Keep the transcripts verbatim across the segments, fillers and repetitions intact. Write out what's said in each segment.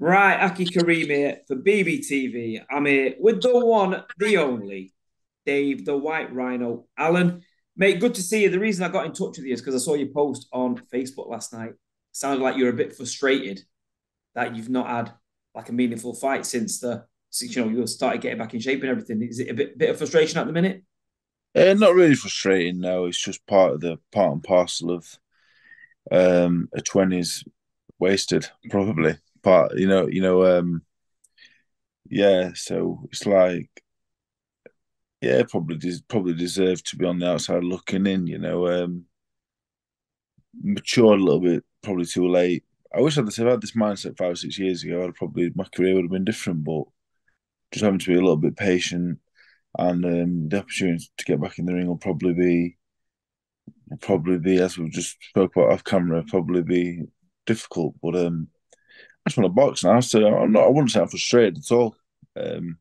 Right, Aki Kareem here for B B T V. I'm here with the one, the only, Dave the White Rhino Allen. Mate, good to see you. The reason I got in touch with you is because I saw your post on Facebook last night. Sounded like you're a bit frustrated that you've not had like a meaningful fight since the since, you know, you started getting back in shape and everything. Is it a bit bit of frustration at the minute? Uh, not really frustrating. No, it's just part of the part and parcel of um, a twenties wasted, probably. Part, you know, you know, um, yeah. So it's like, yeah, probably des- probably deserved to be on the outside looking in. You know, um, matured a little bit, probably too late. I wish I'd have had this mindset five or six years ago. I'd probably my career would have been different, but just having to be a little bit patient, and um, the opportunity to get back in the ring will probably be, will probably be as we just spoke about off camera, probably be difficult, but um. I just want to box now, so I'm not, I wouldn't say I'm frustrated at all. Um,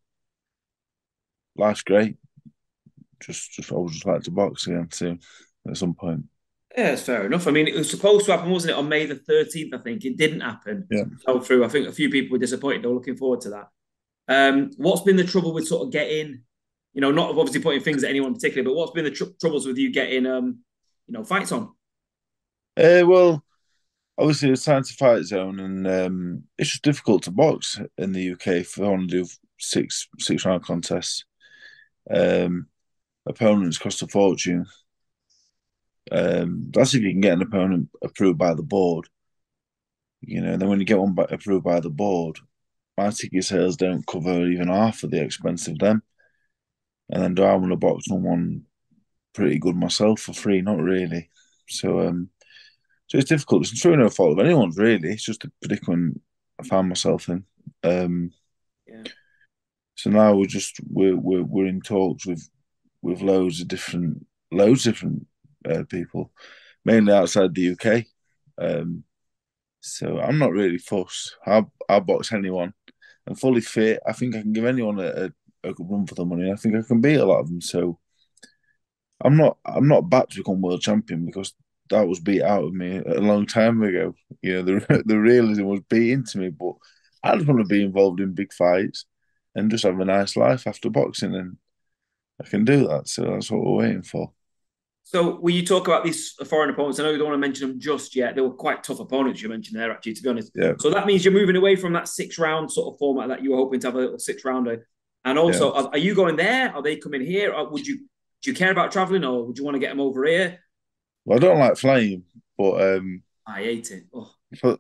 life's great. Just, just I would just like to box again soon at some point. Yeah, it's fair enough. I mean, it was supposed to happen, wasn't it, on May the thirteenth, I think. It didn't happen. Yeah. Fell through. I think a few people were disappointed. They were looking forward to that. Um, what's been the trouble with sort of getting, you know, not obviously pointing fingers at anyone particularly, but what's been the tr- troubles with you getting, um, you know, fights on? Uh, well... Obviously, it's time to fight zone, and um, it's just difficult to box in the U K if I want to do six six round contests. Um, opponents cost a fortune. Um, that's if you can get an opponent approved by the board. You know, then when you get one by, approved by the board, my ticket sales don't cover even half of the expense of them. And then do I want to box someone pretty good myself for free? Not really. So. Um, So it's difficult. It's through no fault of anyone's, really. It's just a predicament I found myself in. Um, yeah. So now we're just we're we're we're in talks with with loads of different loads of different uh, people, mainly outside the U K. Um, so I'm not really fussed. I'll I'll box anyone. I'm fully fit. I think I can give anyone a, a, a good run for the money. I think I can beat a lot of them. So I'm not I'm not back to become world champion because. That was beat out of me a long time ago. You know, the the realism was beat into me, but I just want to be involved in big fights and just have a nice life after boxing, and I can do that. So that's what we're waiting for. So when you talk about these foreign opponents, I know you don't want to mention them just yet. They were quite tough opponents you mentioned there, actually, to be honest. Yeah. So that means you're moving away from that six-round sort of format that you were hoping to have a little six-rounder. And also, yeah. are, are you going there? Are they coming here? Or would you do you care about travelling, or would you want to get them over here? Well, I don't like flying, but um, I hate it. Oh. For,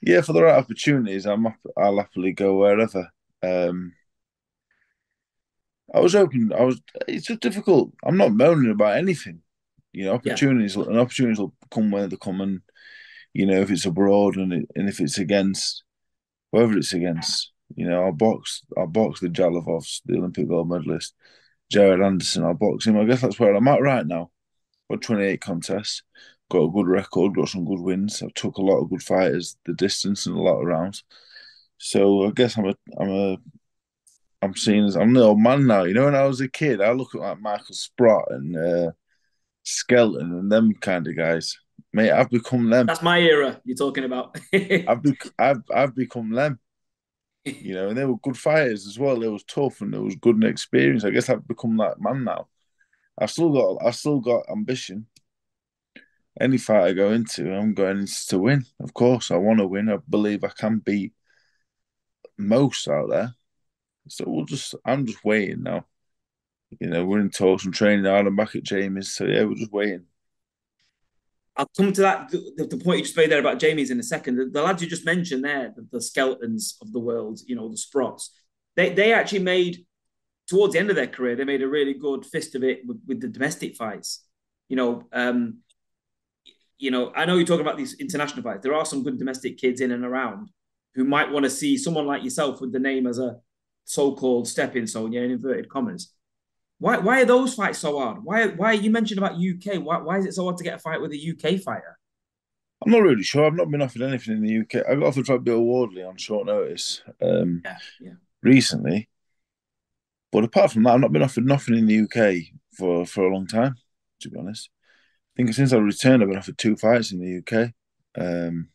yeah, for the right opportunities, I'm I'll happily go wherever. Um, I was hoping. I was. It's just difficult. I'm not moaning about anything. You know, opportunities yeah. and opportunities will come where they come, and you know, if it's abroad and it, and if it's against whoever it's against, you know, I'll box. I'll box the Jalavovs, the Olympic gold medalist, Jared Anderson. I'll box him. I guess that's where I'm at right now. twenty-eight contests, got a good record, got some good wins. I took a lot of good fighters, the distance and a lot of rounds. So I guess I'm a, I'm a, I'm seen as I'm the old man now. You know, when I was a kid, I look at like Michael Sprott and uh, Skelton and them kind of guys. Mate, I've become them. That's my era you're talking about. I've, be- I've I've become them. You know, and they were good fighters as well. It was tough and it was good and experience. I guess I've become that man now. I've still got, I've still got ambition. Any fight I go into, I'm going to win. Of course, I want to win. I believe I can beat most out there. So we'll just, I'm just waiting now. You know, we're in talks and training now. I'm back at Jamie's, so yeah, we're just waiting. I'll come to that. The, the point you just made there about Jamie's in a second. The, the lads you just mentioned there, the, the Skeletons of the world, you know, the Sprots. They they actually made. Towards the end of their career, they made a really good fist of it with, with the domestic fights. You know, um, you know, I know you're talking about these international fights. There are some good domestic kids in and around who might want to see someone like yourself with the name as a so-called stepping stone, yeah, in inverted commas. Why why are those fights so hard? Why why you mentioned about U K? Why why is it so hard to get a fight with a U K fighter? I'm not really sure. I've not been offered anything in the U K. I got offered by Bill Wardley on short notice um, yeah, yeah. recently. But apart from that, I've not been offered nothing in the U K for, for a long time, to be honest. I think since I returned, I've been offered two fights in the U K. Um,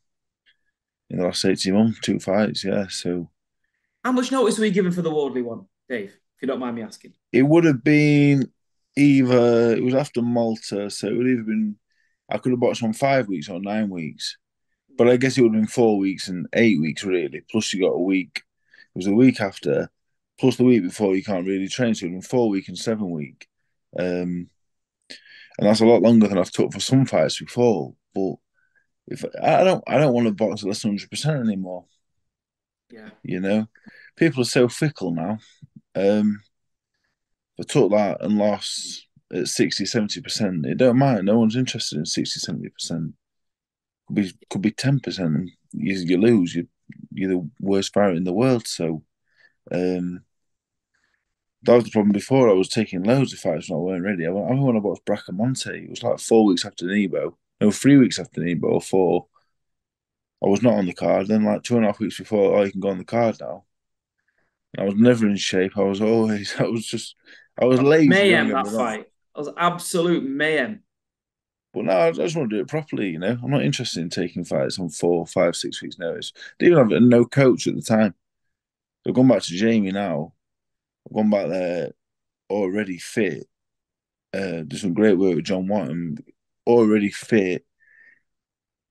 in the last eighteen months, two fights, yeah. So, how much notice were you given for the Wardley one, Dave, if you don't mind me asking? It would have been either, it was after Malta, so it would have been, I could have boxed on five weeks or nine weeks. But I guess it would have been four weeks and eight weeks, really. Plus you got a week. It was the week after, plus the week before you can't really train. So it would have been four week and seven week. Um, and that's a lot longer than I've took for some fights before. But if I don't I don't want to box at less than one hundred percent anymore. Yeah. You know? People are so fickle now. Um, I took that and lost at sixty, seventy percent. It don't matter. No one's interested in sixty, seventy percent. Could be could be ten percent, and you, you lose. You you're the worst fighter in the world. So, um, that was the problem before. I was taking loads of fights when I weren't ready. I went, I remember when I boxed Bracamonte, it was like four weeks after Nebo. No, three weeks after Nebo or four. I was not on the card. Then like two and a half weeks before, oh, you can go on the card now. And I was never in shape. I was always. I was just. I was lazy. Mayhem that fight. That was absolute mayhem. But no, I just want to do it properly, you know. I'm not interested in taking fights on four, five, six weeks' notice. I didn't even have no coach at the time. So I've gone back to Jamie now. I've gone back there already fit. Uh, did some great work with John Watton, already fit.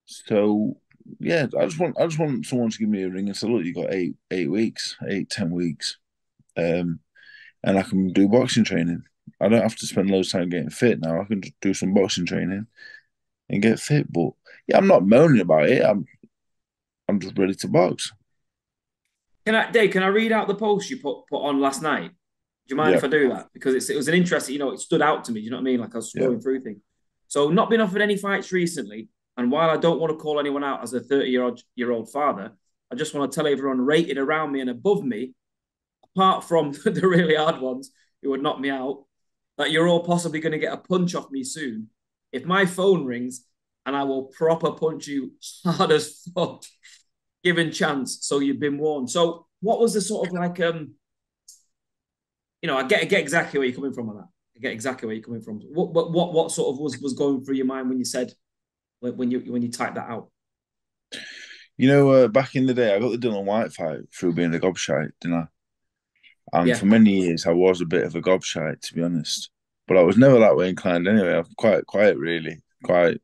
So yeah, I just want I just want someone to give me a ring and say, look, you got eight eight weeks, eight, ten weeks. Um, and I can do boxing training. I don't have to spend loads of time getting fit now. I can just do some boxing training and get fit. But yeah, I'm not moaning about it. I'm I'm just ready to box. Can I, Dave, can I read out the post you put, put on last night? Do you mind yeah. if I do that? Because it's, it was an interesting, you know, it stood out to me. Do you know what I mean? Like I was scrolling yeah. through things. So not been offered any fights recently. And while I don't want to call anyone out as a thirty-year-old father, I just want to tell everyone rated around me and above me, apart from the really hard ones who would knock me out, that you're all possibly going to get a punch off me soon. If my phone rings, and I will proper punch you hard as fuck, given chance, so you've been warned. So what was the sort of like, um, you know, I get, I get exactly where you're coming from on that. I get exactly where you're coming from. What what what, what sort of was, was going through your mind when you said, when you when you typed that out? You know, uh, back in the day, I got the Dylan White fight through being a gobshite, didn't I? And yeah. for many years, I was a bit of a gobshite, to be honest. But I was never that way inclined anyway. I'm quite quiet, really. Quite.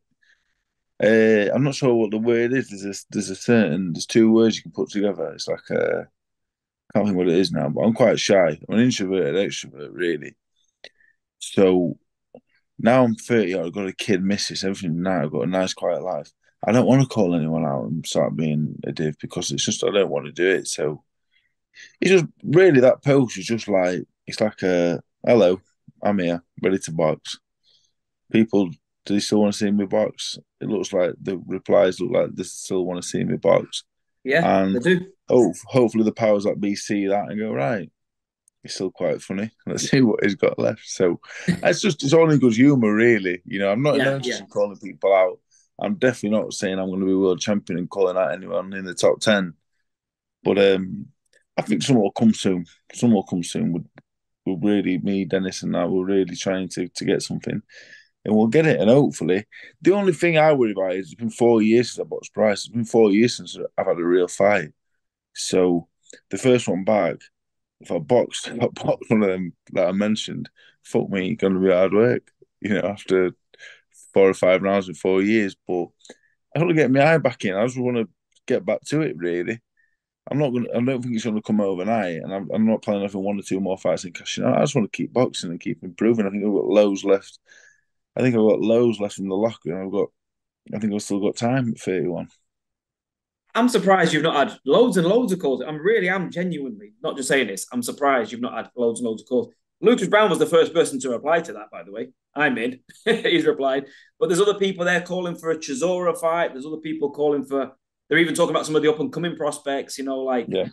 Uh, I'm not sure what the word is. There's a, there's a certain, there's two words you can put together. It's like a, I can't think what it is now, but I'm quite shy. I'm an introverted extrovert, really. So now I'm thirty, I've got a kid, missus, everything now. I've got a nice, quiet life. I don't want to call anyone out and start being a div because it's just, I don't want to do it. So, it's just really that post is just like it's like a hello, I'm here, ready to box. People, do they still want to see me box? It looks like the replies look like they still want to see me box. Yeah, and they do. Oh, hopefully the powers that be see that and go right. It's still quite funny. Let's see what he's got left. So it's just it's only good humour, really. You know, I'm not yeah, yeah. calling people out. I'm definitely not saying I'm going to be world champion and calling out anyone in the top ten, but um. I think some will come soon. Some will come soon. We'll, we'll really, me, Dennis and I, we're really trying to, to get something. And we'll get it, and hopefully. The only thing I worry about is it's been four years since I boxed Price. It's been four years since I've had a real fight. So the first one back, if I boxed, if I boxed one of them that I mentioned, fuck me, it's going to be hard work, you know, after four or five rounds in four years. But I want to get my eye back in. I just want to get back to it, really. I'm not going. I don't think it's going to come overnight, and I'm, I'm not planning on having one or two more fights in cashing out. I just want to keep boxing and keep improving. I think I've got loads left. I think I've got loads left in the locker, and I've got. I think I've still got time at thirty-one. I'm surprised you've not had loads and loads of calls. I'm really, I'm genuinely not just saying this. I'm surprised you've not had loads and loads of calls. Lucas Brown was the first person to reply to that, by the way. I'm in. He's replied, but there's other people there calling for a Chisora fight. There's other people calling for. They're even talking about some of the up-and-coming prospects, you know, like yeah.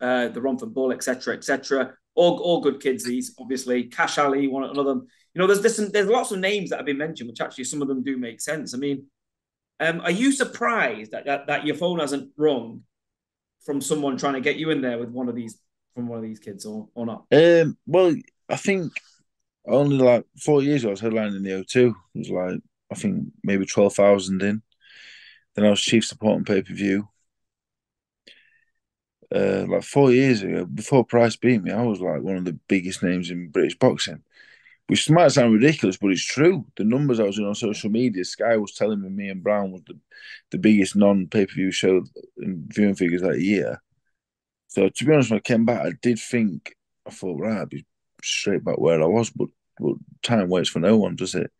uh, the Romford Bull, et cetera, et cetera. All, all good kids, these, obviously. Cash Ali, one another. You know, there's, there's, some, there's lots of names that have been mentioned, which actually some of them do make sense. I mean, um, are you surprised that, that that your phone hasn't rung from someone trying to get you in there with one of these, from one of these kids or, or not? Um, well, I think only like four years ago, I was headlining in the O two. It was like, I think maybe twelve thousand in. Then I was chief support on pay-per-view. uh, like four years ago, before Price beat me, I was like one of the biggest names in British boxing, which might sound ridiculous, but it's true. The numbers I was in on social media, Sky was telling me me and Brown was the, the biggest non-pay-per-view show in viewing figures that year. So to be honest, when I came back, I did think, I thought, right, I'd be straight back where I was, but, but time waits for no one, does it?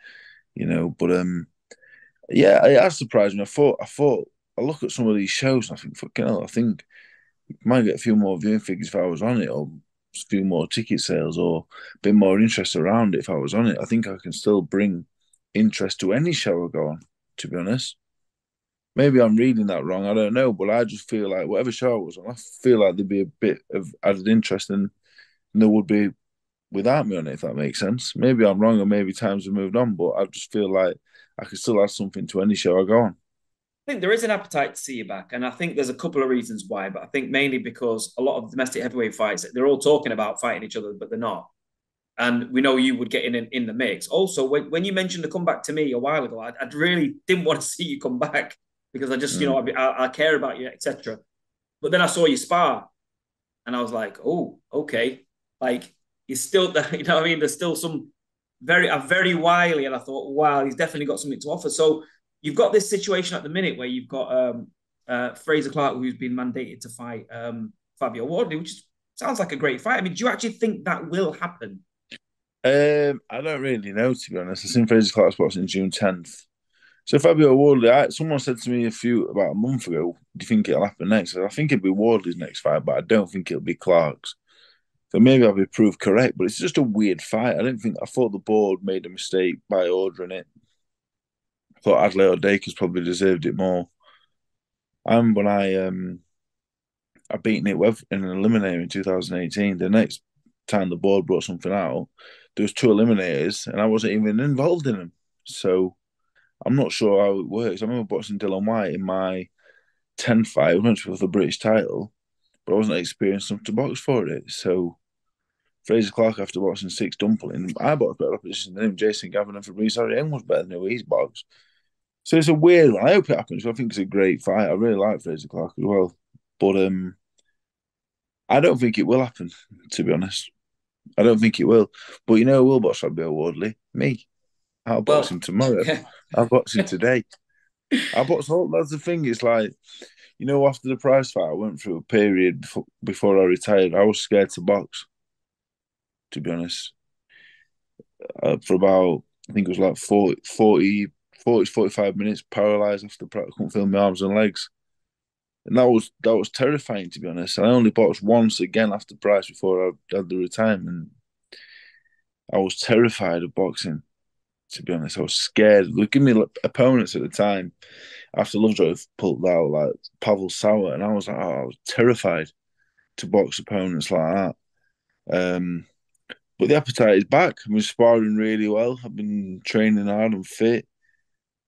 You know, but um, yeah, it has surprised me. I thought, I thought, I look at some of these shows and I think, fucking hell, I think I might get a few more viewing figures if I was on it, or a few more ticket sales, or a bit more interest around it if I was on it. I think I can still bring interest to any show I go on, to be honest. Maybe I'm reading that wrong, I don't know, but I just feel like whatever show I was on, I feel like there'd be a bit of added interest than there would be without me on it, if that makes sense. Maybe I'm wrong, or maybe times have moved on, but I just feel like I could still add something to any show I go on. I think there is an appetite to see you back, and I think there's a couple of reasons why, but I think mainly because a lot of domestic heavyweight fights, they're all talking about fighting each other, but they're not. And we know you would get in in, in the mix. Also, when, when you mentioned the comeback to me a while ago, I, I really didn't want to see you come back because I just, mm. you know, I, I care about you, et cetera. But then I saw you spar, and I was like, oh, okay. Like, you're still, you know what I mean? There's still some very, uh, very wily, and I thought, wow, he's definitely got something to offer. So you've got this situation at the minute where you've got um, uh, Fraser Clarke, who's been mandated to fight um, Fabio Wardley, which is, sounds like a great fight. I mean, do you actually think that will happen? Um, I don't really know, to be honest. I've seen Fraser Clarke's boxing June tenth. So Fabio Wardley, I, someone said to me a few about a month ago, do you think it'll happen next? I said, I think it'll be Wardley's next fight, but I don't think it'll be Clarke's. So maybe I'll be proved correct, but it's just a weird fight. I didn't think, I thought the board made a mistake by ordering it. I thought Adeley or Dacons probably deserved it more. And when I um I beat Nick Webb in an eliminator in two thousand eighteen, the next time the board brought something out, there was two eliminators and I wasn't even involved in them. So I'm not sure how it works. I remember boxing Dylan White in my tenth fight, it was for the British title, but I wasn't experienced enough to box for it. So Fraser Clarke, after boxing six dumpling, I boxed better opposition than him. Jason Gavin and Fabrice Arriens was better than who he's boxed. So it's a weird one. I hope it happens. I think it's a great fight. I really like Fraser Clarke as well. But um, I don't think it will happen, to be honest. I don't think it will. But you know who will box Fabio Wardley? Me. I'll box well, him tomorrow. I'll box him today. I'll box all. That's the thing. It's like, you know, after the Price fight, I went through a period before, before I retired. I was scared to box, to be honest. Uh, for about, I think it was like forty, forty, forty, forty-five minutes, paralysed after practice, couldn't feel my arms and legs. And that was that was terrifying, to be honest. And I only boxed once again after Price before I had the retirement. I was terrified of boxing, to be honest. I was scared. Look at me, opponents at the time, after Lovejoy pulled out, like Pavel Sauer, and I was like, oh, I was terrified to box opponents like that. Um... But the appetite is back. I've been sparring really well. I've been training hard and fit.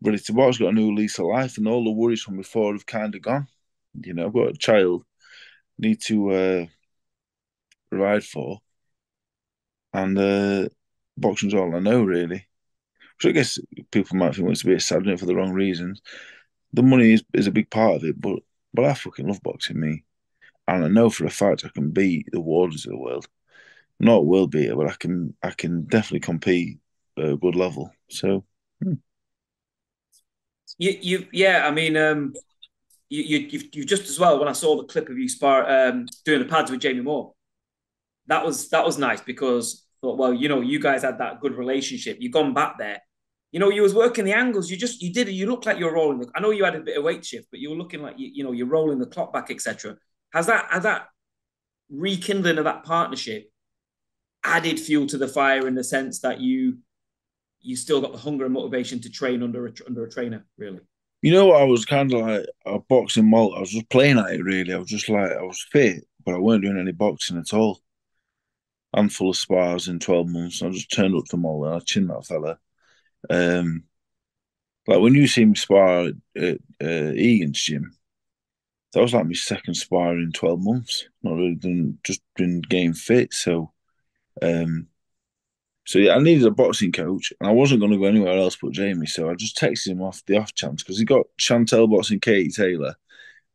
Ready to box, got a new lease of life, and all the worries from before have kind of gone. You know, I've got a child, need to uh, provide for. And uh, boxing's all I know, really. Which I guess people might think, well, it's a bit sad, isn't it, for the wrong reasons. The money is, is a big part of it, but, but I fucking love boxing, me. And I know for a fact I can beat the Warders of the world. Not will be, but I can I can definitely compete at a good level. So, hmm. you you yeah, I mean, um, you you you've, you just as well. When I saw the clip of you spar um, doing the pads with Jamie Moore, that was that was nice because I thought, well, you know, you guys had that good relationship. You've gone back there, you know, you was working the angles. You just you did you looked like you were rolling. The, I know you had a bit of weight shift, but you were looking like you you know you're rolling the clock back, et cetera. Has that has that rekindling of that partnership added fuel to the fire in the sense that you you still got the hunger and motivation to train under a, under a trainer, really? You know, I was kind of like a boxing malt. I was just playing at it, really. I was just like, I was fit, but I weren't doing any boxing at all. Handful of spars in twelve months. I just turned up to Mole and I chinned that fella. Um, like when you see me spar at uh, Egan's gym, that was like my second spar in twelve months. Not really done, just been game fit, so... Um, so yeah, I needed a boxing coach, and I wasn't going to go anywhere else but Jamie. So I just texted him off the off chance because he got Chantel boxing Katie Taylor,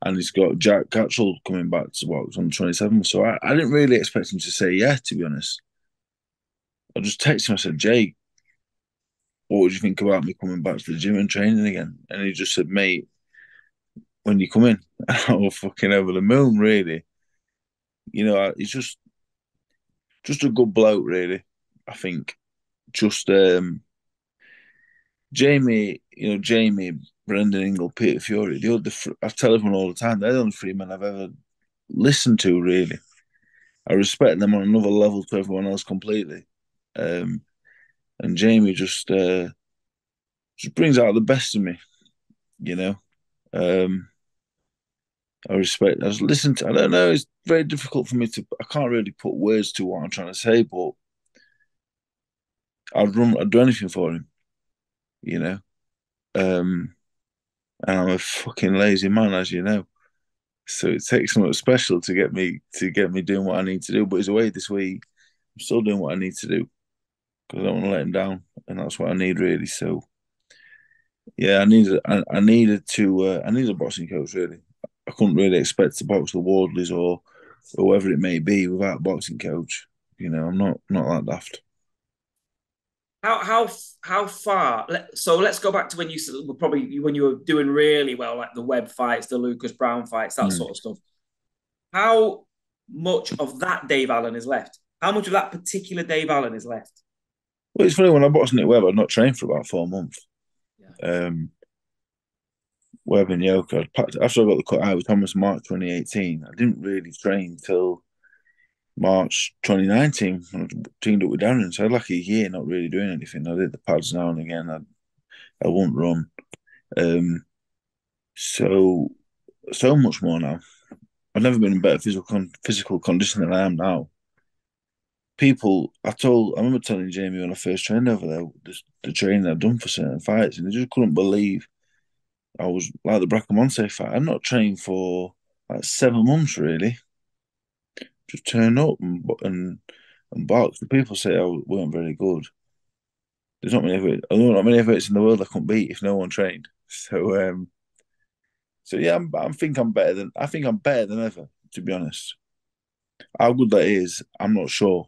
and he's got Jack Catchell coming back to what was on twenty-seven. So I, I didn't really expect him to say yeah, to be honest. I just texted him. I said, Jay, what would you think about me coming back to the gym and training again? And he just said, mate, when you come in, I'm fucking over the moon, really. You know, he's just just a good bloke, really, I think. Just um, Jamie, you know, Jamie, Brendan Ingle, Peter Fury, the other, I tell everyone all the time, they're the only three men I've ever listened to, really. I respect them on another level to everyone else completely. Um, and Jamie just uh, just brings out the best in me, you know. Um, I respect. I was listening to. I don't know. It's very difficult for me to. I can't really put words to what I'm trying to say, but I'd run. I'd do anything for him, you know. Um, and I'm a fucking lazy man, as you know. So it takes something special to get me to get me doing what I need to do. But he's away this week. I'm still doing what I need to do because I don't want to let him down, and that's what I need really. So, yeah, I needed. I, I needed to. Uh, I needed a boxing coach really. I couldn't really expect to box the Wardleys or whoever it may be without a boxing coach. You know, I'm not not that daft. How how how far? Let, so let's go back to when you were probably when you were doing really well, like the Webb fights, the Lucas Brown fights, that mm. sort of stuff. How much of that Dave Allen is left? How much of that particular Dave Allen is left? Well, it's funny when I boxed Nick Webb, I'd not trained for about four months. Yeah. Um, Webb and Yoko. After I got the cut out, it was almost March twenty eighteen. I didn't really train till March twenty nineteen when I teamed up with Darren. So I had like a year not really doing anything. I did the pads now and again. I I won't run. Um, so so much more now. I've never been in better physical con physical condition than I am now. People, I told, I remember telling Jamie when I first trained over there, the, the training I've done for certain fights, and they just couldn't believe I was, like the Bracamonte fight, I'd not trained for like seven months really. Just turn up and and, and box. The people say I weren't very good. There's not many of although not many efforts in the world I couldn't beat if no one trained. So um, so yeah, I'm, I think I'm better than I think I'm better than ever. To be honest, how good that is, I'm not sure.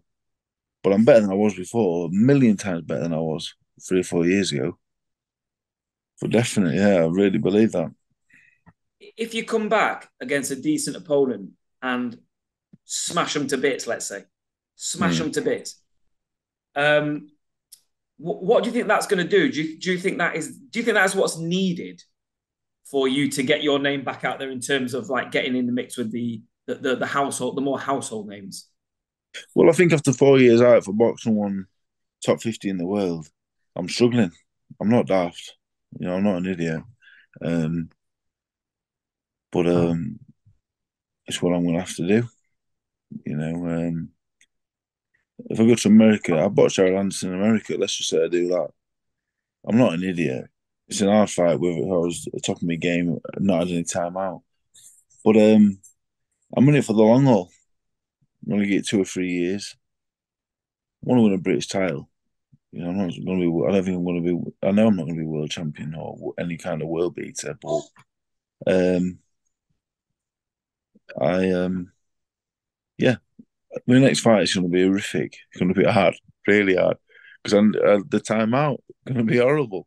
But I'm better than I was before, a million times better than I was three or four years ago. But definitely, yeah, I really believe that. If you come back against a decent opponent and smash them to bits, let's say, smash mm. them to bits, um, what, what do you think that's going to do? Do you, do you think that is? Do you think that's what's needed for you to get your name back out there in terms of like getting in the mix with the the the, the household, the more household names? Well, I think after four years out for boxing, one top fifty in the world, I'm struggling. I'm not daft, you know. I'm not an idiot, um, but um, it's what I'm going to have to do, you know. Um, if I go to America, I box Jared Anderson in America. Let's just say I do that. I'm not an idiot. It's an hard fight. Whether I was at the top of my game, not had any time out, but um, I'm in it for the long haul. I'm going to get two or three years. I want to win a British title. You know, I'm not going to be. I don't think I'm going to be. I know I'm not going to be world champion or any kind of world beater. But um, I um, yeah, my next fight is going to be horrific. It's going to be hard, really hard, because uh, the time out going to be horrible.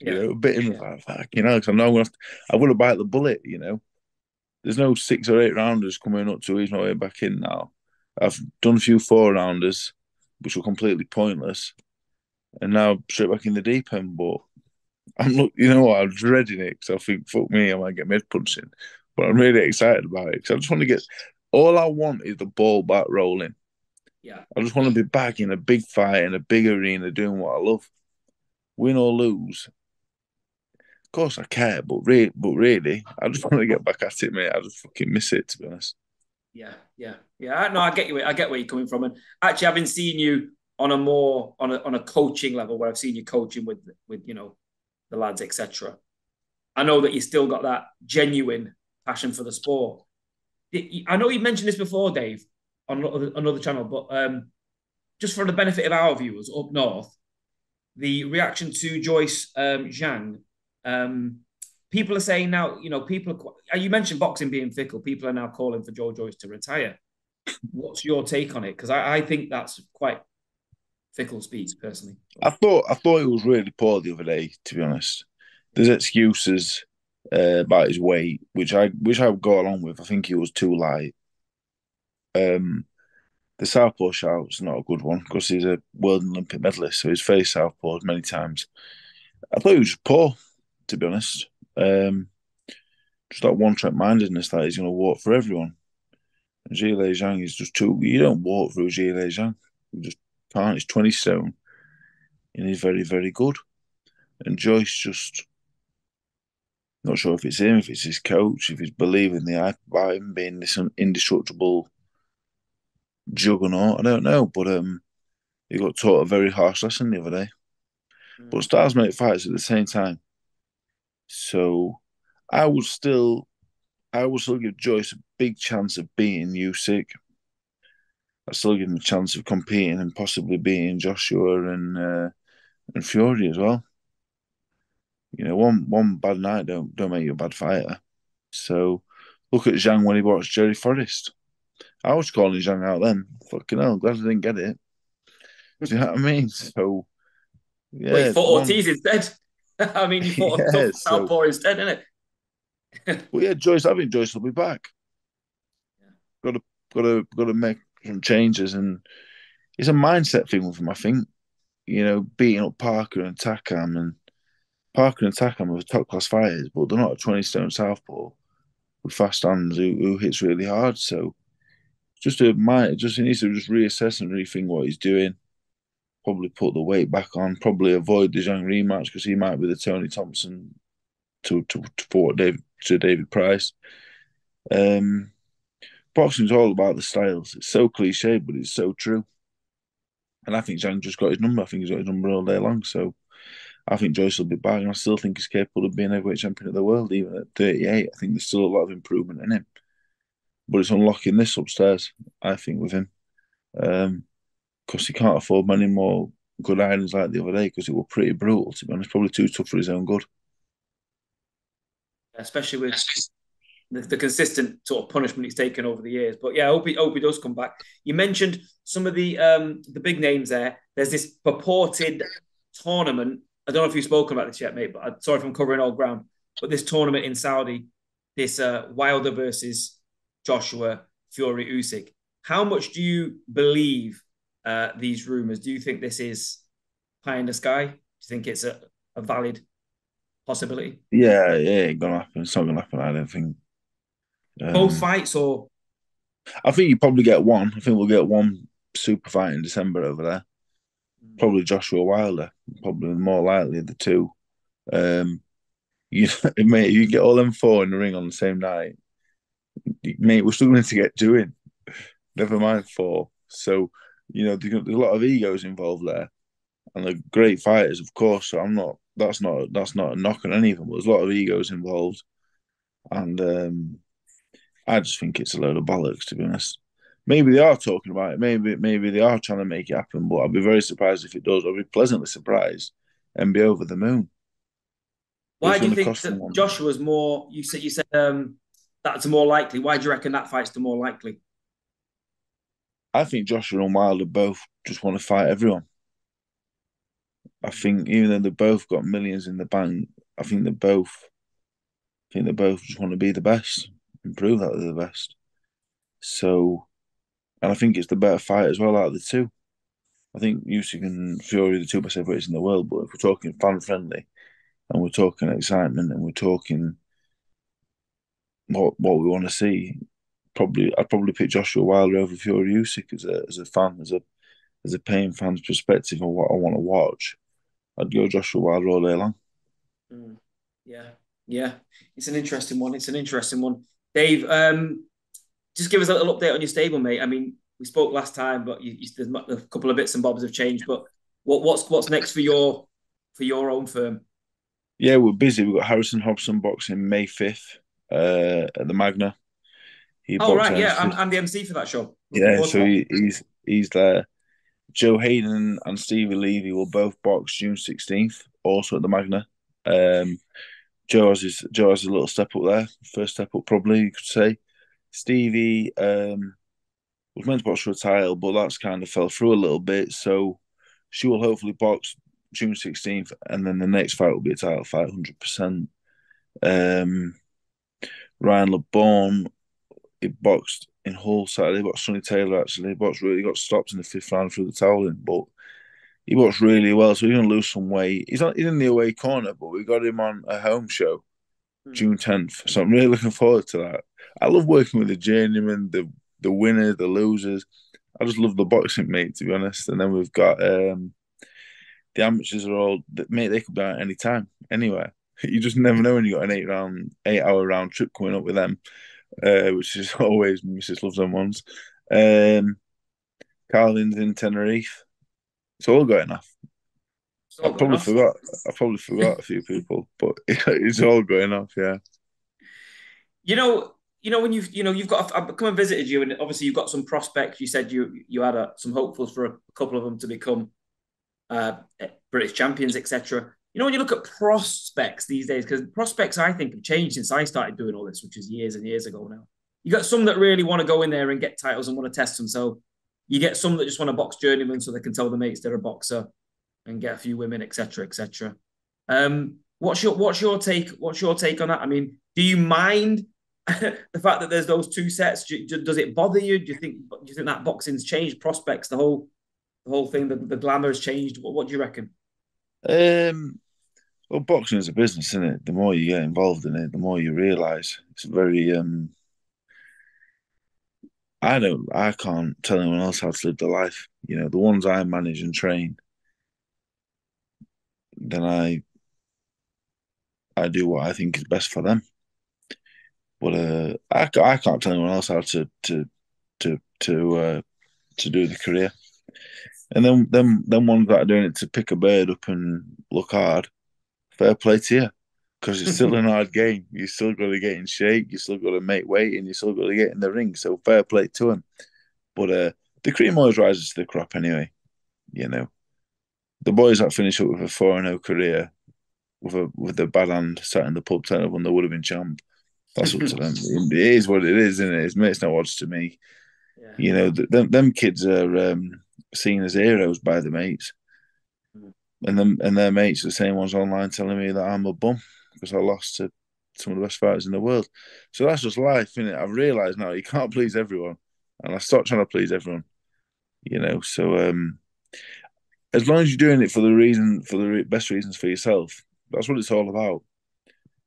Yeah. You know, a bit in the yeah. back, you know, because I know I'm going to. I want to bite the bullet, you know. There's no six or eight rounders coming up to ease my way back in now. I've done a few four rounders, which were completely pointless, and now straight back in the deep end. But I'm look, you know what? I'm dreading it because I think fuck me, I might get mid punching. But I'm really excited about it because I just want to get. All I want is the ball back rolling. Yeah, I just want to be back in a big fight in a big arena doing what I love, win or lose. Of course I care, but re but really, I just want to get back at it, mate. I just fucking miss it, to be honest. Yeah, yeah, yeah. No, I get you. I get where you're coming from, and actually, I've been seeing you on a more on a on a coaching level where I've seen you coaching with with you know the lads, et cetera. I know that you still got that genuine passion for the sport. I know you mentioned this before, Dave, on another channel, but um, just for the benefit of our viewers up north, the reaction to Joyce um, Zhang. Um, people are saying now, you know, people are, you mentioned boxing being fickle. People are now calling for Joe Joyce to retire. What's your take on it? Because I, I think that's quite fickle speech, personally. I thought I thought it was really poor the other day, to be honest. There's excuses uh, about his weight, which I which I would go along with. I think he was too light. Um, the southpaw shout's not a good one because he's a world Olympic medalist, so he's faced southpaws many times. I thought he was poor, to be honest. Um, just that one-track mindedness that he's going to walk for everyone. And Zhilei Zhang is just too... You don't walk through Zhilei Zhang. You just can't. He's twenty stone. And he's very, very good. And Joyce just... Not sure if it's him, if it's his coach, if he's believing the hype about him being this indestructible juggernaut. I don't know, but um, he got taught a very harsh lesson the other day. Mm. But stars make fights at the same time. So I would still... I would still give Joyce a big chance of beating Usyk. I still give him a chance of competing and possibly beating Joshua and uh, and Fury as well. You know, one one bad night don't don't make you a bad fighter. So look at Zhang when he watched Jerry Forrest. I was calling Zhang out then. Fucking hell, glad I didn't get it. Do you know what I mean? So yeah, wait, for Ortiz instead. I mean, you fought yeah, a tough so, Southpaw instead, didn't it? Well, yeah, Joyce. I think Joyce will be back. Yeah. Got to, got to, got to make some changes, and it's a mindset thing with him. I think, you know, beating up Parker and Takam, and Parker and Takam are top class fighters, but they're not a twenty stone southpaw with fast hands who, who hits really hard. So, just a mind. Just he needs to just reassess and rethink what he's doing. Probably put the weight back on. Probably avoid the Zhang rematch because he might be the Tony Thompson to to, to fought David. To David Price. Um, boxing's all about the styles. It's so cliche, but it's so true. And I think Zhang just got his number. I think he's got his number all day long. So I think Joyce will be back, and I still think he's capable of being heavyweight champion of the world, even at thirty-eight. I think there's still a lot of improvement in him. But it's unlocking this upstairs, I think, with him. Um, because he can't afford many more good irons like the other day, because it were pretty brutal, to be honest. Probably too tough for his own good. Especially with the, the consistent sort of punishment he's taken over the years. But yeah, I hope he, hope he does come back. You mentioned some of the um, the big names there. There's this purported tournament. I don't know if you've spoken about this yet, mate, but I'm sorry if I'm covering old ground. But this tournament in Saudi, this uh, Wilder versus Joshua, Fury, Usyk. How much do you believe uh, these rumours? Do you think this is pie in the sky? Do you think it's a, a valid possibility? Yeah, yeah, it's gonna happen. It's not gonna happen, I don't think. Um, Both fights, or I think you probably get one. I think we'll get one super fight in December over there. Mm. Probably Joshua Wilder. Probably more likely the two. Um, you mate, you get all them four in the ring on the same night. Mate, we're struggling to get two in. Never mind four. So you know there's a lot of egos involved there, and they're great fighters, of course. So I'm not. That's not that's not a knock on anything, but there's a lot of egos involved, and um, I just think it's a load of bollocks, to be honest. Maybe they are talking about it. Maybe maybe they are trying to make it happen, but I'd be very surprised if it does. I'd be pleasantly surprised and be over the moon. Why do you think that one. Joshua's more? You said you said um, that's more likely. Why do you reckon that fight's the more likely? I think Joshua and Wilder both just want to fight everyone. I think even though they both got millions in the bank, I think they both, I think they both just want to be the best and prove that they're the best. So, and I think it's the better fight as well out of the two. I think Usyk and Fury are the two best heavyweights in the world. But if we're talking fan friendly, and we're talking excitement, and we're talking what what we want to see, probably I'd probably pick Joshua Wilder over Fury Usyk as a as a fan as a as a paying fan's perspective on what I want to watch. I'd go Joshua Wilder all day long. Mm, yeah, yeah. It's an interesting one. It's an interesting one. Dave, um, just give us a little update on your stable, mate. I mean, we spoke last time, but you, you, there's a couple of bits and bobs have changed. But what, what's what's next for your for your own firm? Yeah, we're busy. We've got Harrison Hobson boxing May fifth uh, at the Magna. He oh, right, yeah. I'm, I'm the M C for that show. Yeah, so he, he's he's there. Joe Hayden and Stevie Levy will both box June sixteenth, also at the Magna. Um, Joe's is Joe's a little step up there, first step up probably you could say. Stevie um, was meant to box for a title, but that's kind of fell through a little bit. So she will hopefully box June sixteenth, and then the next fight will be a title fight, one hundred percent. Um, Ryan LeBon, he boxed in Hull Saturday. He boxed Sonny Taylor actually. He boxed really got stopped in the fifth round through the toweling, but he boxed really well. So he's going to lose some weight. He's not he's in the away corner, but we got him on a home show mm. June tenth. So I'm really looking forward to that. I love working with the journeymen, the the winners, the losers. I just love the boxing, mate, to be honest. And then we've got um, the amateurs are all, mate, they could be out any time, anywhere. You just never know when you got an eight round, eight hour round trip coming up with them, uh, which is always Missus Loves them ones. Um, Carlin's in Tenerife. It's all going off. It's all I probably off. forgot. I probably forgot a few people, but it's all going off. Yeah. You know, you know when you've you know you've got. I've come and visited you, and obviously you've got some prospects. You said you you had a, some hopefuls for a couple of them to become uh, British champions, et cetera. You know, when you look at prospects these days, because prospects, I think, have changed since I started doing all this, which is years and years ago now. You got some that really want to go in there and get titles and want to test themselves. You get some that just want to box journeymen so they can tell the mates they're a boxer and get a few women, et cetera, et cetera. Um, what's your what's your take? What's your take on that? I mean, do you mind the fact that there's those two sets? Do, do, does it bother you? Do you think do you think that boxing's changed? Prospects, the whole the whole thing, the, the glamour has changed. What, what do you reckon? Um. Well, boxing is a business, isn't it? The more you get involved in it, the more you realise it's very. Um, I don't. I can't tell anyone else how to live their life. You know, the ones I manage and train, then I. I do what I think is best for them. But uh, I, I can't tell anyone else how to to to to uh, to do the career, and then them them ones that are doing it to pick a bird up and look hard. Fair play to you, because it's still an hard game. You still got to get in shape. You still got to make weight, and you still got to get in the ring. So fair play to him. But uh, the cream always rises to the crop, anyway. You know, the boys that finish up with a four and zero career, with a with a bad hand sat in the pub turn up when they would have been champ. That's up to them. It is what it is, isn't it? It makes no odds to me. Yeah. You know, th them them kids are um, seen as heroes by the mates. And them and their mates, the same ones online, telling me that I'm a bum because I lost to some of the best fighters in the world. So that's just life, isn't it? I've realised now you can't please everyone, and I stopped trying to please everyone. You know, so um, as long as you're doing it for the reason, for the best reasons for yourself, that's what it's all about.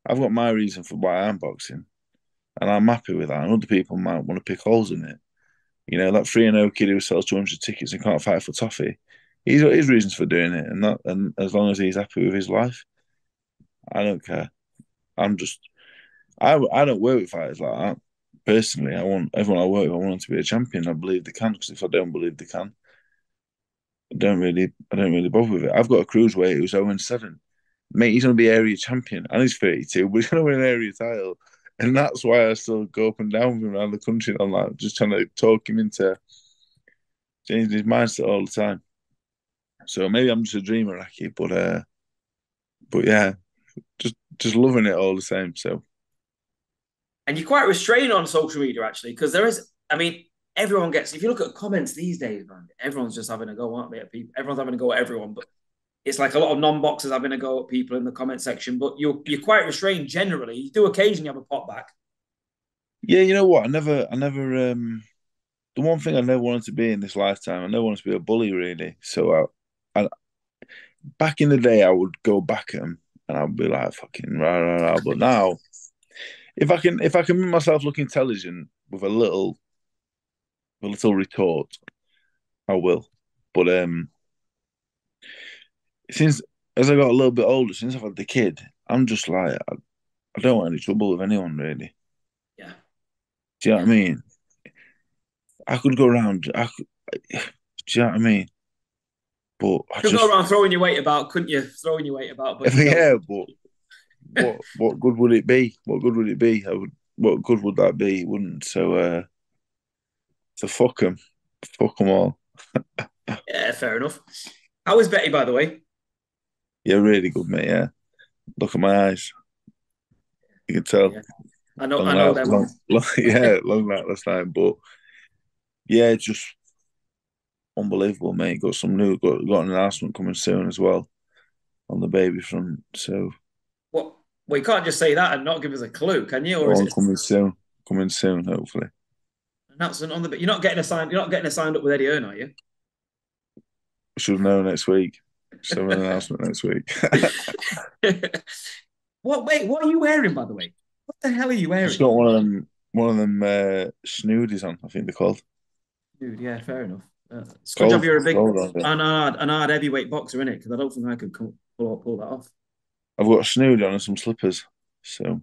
I've got my reason for why I'm boxing, and I'm happy with that. And other people might want to pick holes in it. You know, that three and O kid who sells two hundred tickets and can't fight for toffee. He's got his reasons for doing it, and that, and as long as he's happy with his life, I don't care. I'm just, I, I don't work with fighters like that. Personally, I want everyone I work with, I want them to be a champion. I believe they can, because if I don't believe they can, I don't really, I don't really bother with it. I've got a cruiserweight who's oh and seven. Mate, he's going to be area champion, and he's thirty-two, but he's going to win an area title. And that's why I still go up and down with him around the country, and I'm like, just trying to talk him into changing his mindset all the time. So maybe I'm just a dreamer, Aki, but uh, but yeah, just just loving it all the same. So, and you're quite restrained on social media actually, because there is, I mean, everyone gets. If you look at comments these days, man, everyone's just having a go, aren't they? At people, everyone's having a go at everyone, but it's like a lot of non-boxers having a go at people in the comment section. But you're you're quite restrained generally. You do occasionally have a pop back. Yeah, you know what? I never, I never. Um, the one thing I never wanted to be in this lifetime, I never wanted to be a bully, really. So I. And back in the day, I would go back at him, and I'd be like, "Fucking rah rah rah." But now, if I can, if I can make myself look intelligent with a little, a little retort, I will. But um, since as I got a little bit older, since I've had the kid, I'm just like, I, I don't want any trouble with anyone, really. Yeah. Do you know what I mean? I could go around. I could, do you know what I mean? But I could just go around throwing your weight about, couldn't you? Throwing your weight about, but yeah. But what what good would it be? What good would it be? I would. What good would that be? It wouldn't. So uh, so fuck them, fuck them all. Yeah, fair enough. How is Betty, by the way? Yeah, really good, mate. Yeah, look at my eyes. You can tell. Yeah. I know, I know that one. Yeah, long last night. But yeah, just unbelievable, mate. Got some new, got, got an announcement coming soon as well on the baby front. So, well, well, you can't just say that and not give us a clue, can you? Or is it coming soon? Coming soon, hopefully. Announcement on the. You're not getting a sign. You're not getting a signed up with Eddie Earn, are you? Should know next week. Should have an announcement next week. What? Wait, what are you wearing, by the way? What the hell are you wearing? It's got one of them. One of them uh, snoodies on. I think they're called. Dude, yeah, fair enough. Uh, it's good job you're a big an hard, an hard heavyweight boxer, innit? Because I don't think I could come, pull pull that off. I've got a snood on and some slippers, so.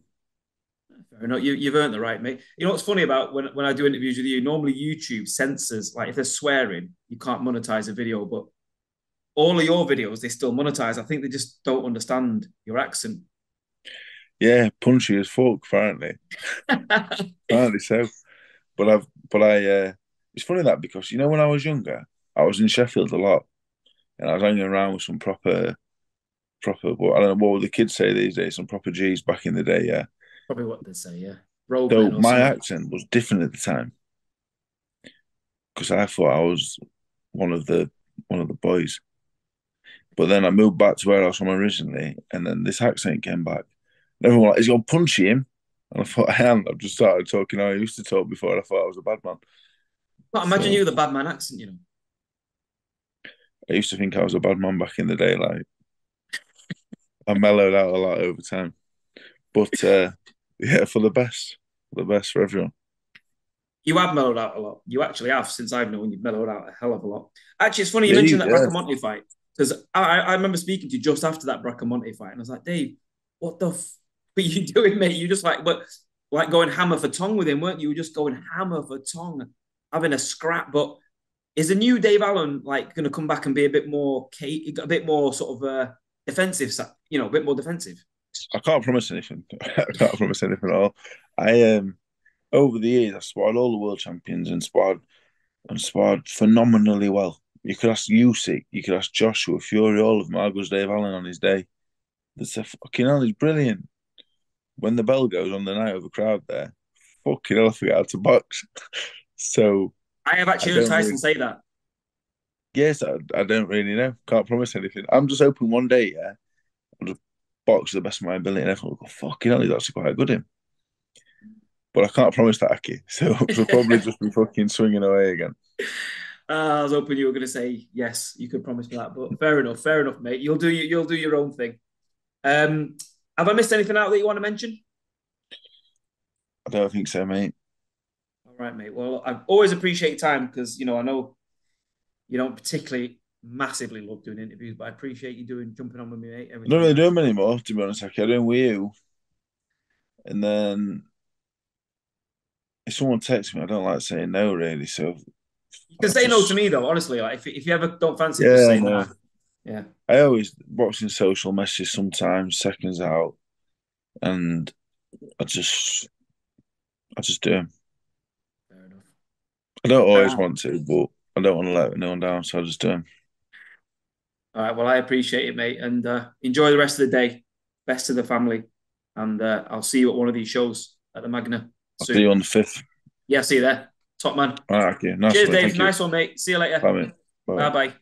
Fair enough. You, you've earned the right, mate. You know what's funny about when, when I do interviews with you, normally YouTube censors, like if they're swearing, you can't monetize a video, but all of your videos, they still monetize. I think they just don't understand your accent. Yeah, punchy as fuck, apparently. Apparently so. But I've, but I, uh, it's funny that because, you know, when I was younger, I was in Sheffield a lot and I was hanging around with some proper, proper, well, I don't know, what would the kids say these days? Some proper G's back in the day, yeah. Probably what they say, yeah. Roll so my something. Accent was different at the time because I thought I was one of the one of the boys. But then I moved back to where I was from originally, and then this accent came back. And everyone was like, "Is he gonna punch him?" And I thought, "I am." I've just started talking how I used to talk before, and I thought I was a bad man. Well, imagine so, you with a bad man accent, you know. I used to think I was a bad man back in the day. Like I mellowed out a lot over time. But, uh, yeah, for the best. For the best for everyone. You have mellowed out a lot. You actually have, since I've known you, mellowed out a hell of a lot. Actually, it's funny you yeah, mentioned that yeah. Bracamonte fight. Because I, I remember speaking to you just after that Bracamonte fight. And I was like, Dave, what the f are you doing, mate? You just like what, like going hammer for tongue with him, weren't you? You were just going hammer for tongue, having a scrap. But is the new Dave Allen, like, going to come back and be a bit more, a bit more sort of uh, defensive, you know, a bit more defensive? I can't promise anything. I can't promise anything at all. I um over the years I sparred all the world champions and sparred and sparred phenomenally well. You could ask Usyk, you could ask Joshua, Fury, all of them. I was Dave Allen on his day. That's a fucking hell, he's brilliant. When the bell goes on the night of a crowd there, fucking hell, I forget how to box. So I have actually I heard Tyson really... say that. Yes, I, I don't really know. Can't promise anything. I'm just hoping one day, yeah. I'm just box to the best of my ability, and everyone will go, fucking hell, he's actually quite good him. But I can't promise that, Aki. So we'll probably just be fucking swinging away again. Uh, I was hoping you were going to say yes, you could promise me that. But fair enough, fair enough, mate. You'll do you'll do your own thing. Um, have I missed anything out that you want to mention? I don't think so, mate. All right, mate. Well, I always appreciate time because, you know, I know you don't particularly... massively love doing interviews, but I appreciate you doing jumping on with me, mate. Everything. I don't really do them anymore, to be honest. Like, I do them with you, and then if someone texts me, I don't like saying no, really. So you can I say just... no to me, though. Honestly, like if if you ever don't fancy, yeah, just say no. That. Yeah, I always boxing social messages sometimes seconds out, and I just I just do them. Fair enough. I don't always ah. want to, but I don't want to let no one down, so I just do them. All right, well, I appreciate it, mate, and uh, enjoy the rest of the day. Best of the family, and uh, I'll see you at one of these shows at the Magna soon. I'll see you on the fifth. Yeah, see you there. Top man. All right, okay. Nice. Cheers, Dave. Nice one, mate. See you later. Bye, mate. Bye-bye.